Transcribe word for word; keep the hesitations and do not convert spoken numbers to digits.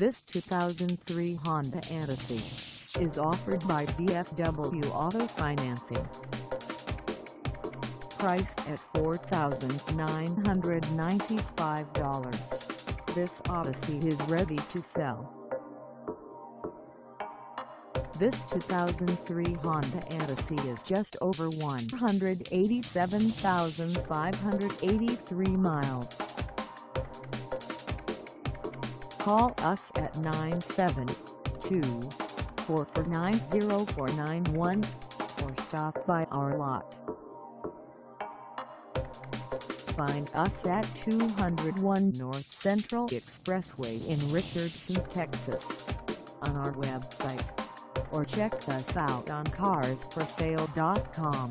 This two thousand three Honda Odyssey is offered by D F W Auto Financing. Priced at four thousand nine hundred ninety-five dollars, this Odyssey is ready to sell. This two thousand three Honda Odyssey is just over one hundred eighty-seven thousand five hundred eighty-three miles. Call us at nine seven two, four four nine, zero four nine one or stop by our lot. Find us at two oh one North Central Expressway in Richardson, Texas, on our website, or check us out on cars for sale dot com.